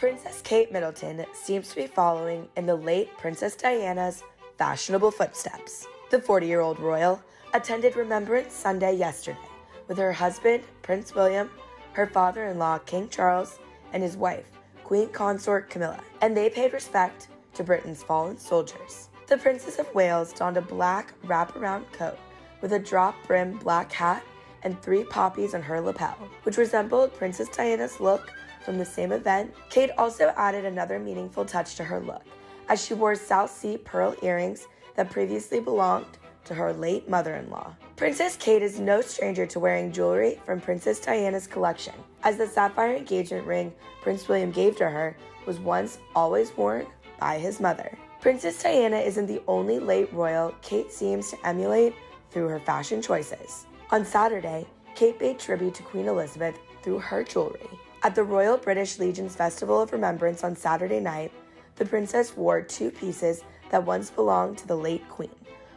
Princess Kate Middleton seems to be following in the late Princess Diana's fashionable footsteps. The 40-year-old royal attended Remembrance Sunday yesterday with her husband, Prince William, her father-in-law, King Charles, and his wife, Queen Consort Camilla, and they paid respect to Britain's fallen soldiers. The Princess of Wales donned a black wraparound coat with a drop-brimmed black hat and 3 poppies on her lapel, which resembled Princess Diana's look from the same event. Kate also added another meaningful touch to her look, as she wore South Sea pearl earrings that previously belonged to her late mother-in-law. Princess Kate is no stranger to wearing jewelry from Princess Diana's collection, as the sapphire engagement ring Prince William gave to her was once always worn by his mother. Princess Diana isn't the only late royal Kate seems to emulate through her fashion choices. On Saturday, Kate paid tribute to Queen Elizabeth through her jewelry. At the Royal British Legion's Festival of Remembrance on Saturday night, the princess wore 2 pieces that once belonged to the late queen,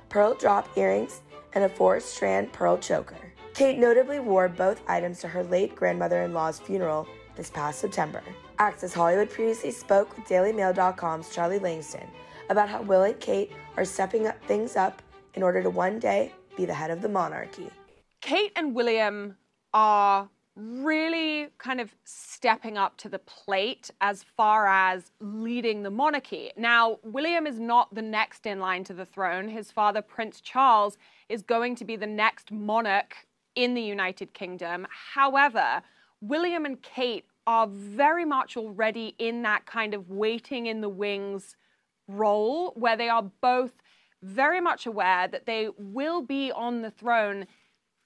pearl drop earrings and a 4-strand pearl choker. Kate notably wore both items to her late grandmother-in-law's funeral this past September. Access Hollywood previously spoke with DailyMail.com's Charlie Langston about how Will and Kate are stepping things up in order to one day be the head of the monarchy. Kate and William are really kind of stepping up to the plate as far as leading the monarchy. Now, William is not the next in line to the throne. His father, Prince Charles, is going to be the next monarch in the United Kingdom. However, William and Kate are very much already in that kind of waiting in the wings role, where they are both very much aware that they will be on the throne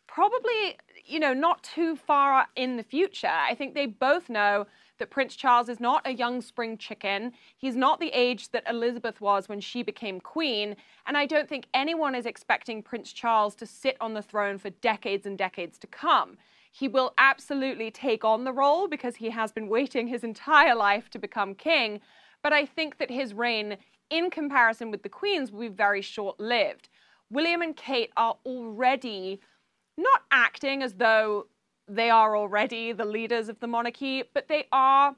probably, you know, not too far in the future. I think they both know that Prince Charles is not a young spring chicken. He's not the age that Elizabeth was when she became queen. And I don't think anyone is expecting Prince Charles to sit on the throne for decades and decades to come. He will absolutely take on the role because he has been waiting his entire life to become king. But I think that his reign, in comparison with the Queen's, will be very short-lived. William and Kate are already not acting as though they are already the leaders of the monarchy, but they are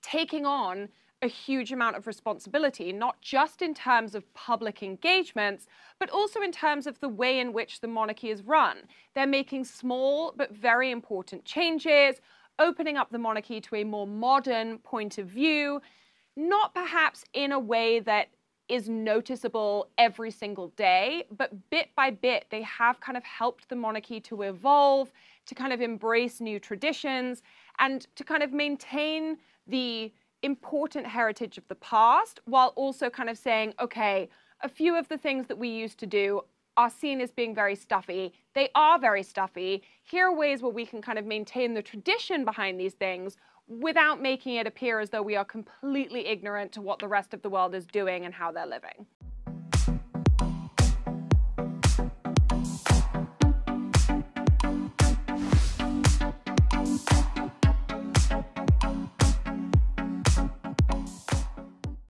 taking on a huge amount of responsibility, not just in terms of public engagements, but also in terms of the way in which the monarchy is run. They're making small but very important changes, opening up the monarchy to a more modern point of view, not perhaps in a way that is noticeable every single day, but bit by bit, they have kind of helped the monarchy to evolve, to kind of embrace new traditions, and to kind of maintain the important heritage of the past, while also kind of saying, okay, a few of the things that we used to do are seen as being very stuffy. They are very stuffy. Here are ways where we can kind of maintain the tradition behind these things without making it appear as though we are completely ignorant to what the rest of the world is doing and how they're living.